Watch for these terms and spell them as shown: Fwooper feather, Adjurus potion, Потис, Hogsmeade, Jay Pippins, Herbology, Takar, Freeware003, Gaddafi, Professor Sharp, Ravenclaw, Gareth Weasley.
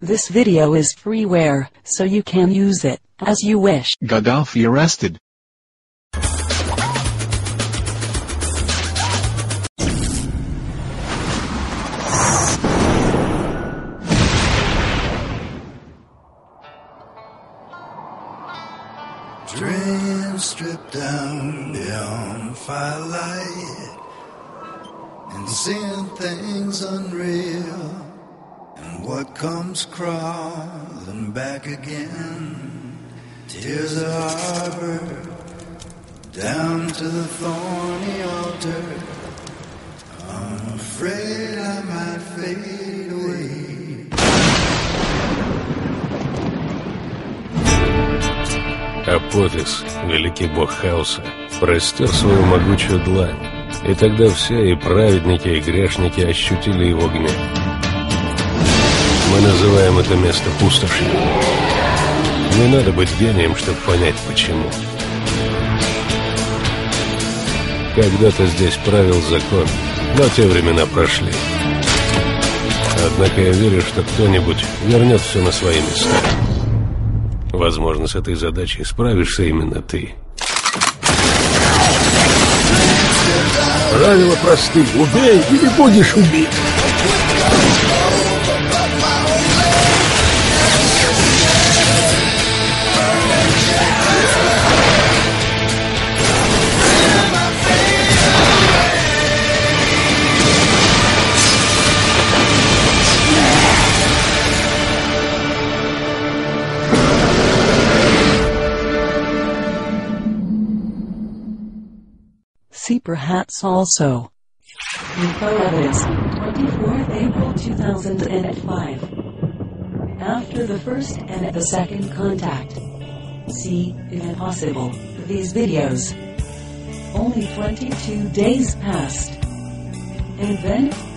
This video is freeware, so you can use it as you wish. Gaddafi arrested. Dreams stripped down beyond firelight, and seeing things unreal, and what comes crawling back again. Tears are harbored down to the thorny altar. I'm afraid I might fade away. А Потис, великий бог хаоса, простер свою могучую длань, и тогда все, и праведники, и грешники, ощутили его гнев. Мы называем это место пустошью. Не надо быть гением, чтобы понять, почему. Когда-то здесь правил закон, но те времена прошли. Однако я верю, что кто-нибудь вернет все на свои места. Возможно, с этой задачей справишься именно ты. Правила просты. Убей или будешь убит. See perhaps also. Info edits, 24th April 2005. After the first and the second contact. See, if possible, these videos. Only 22 days passed. And then...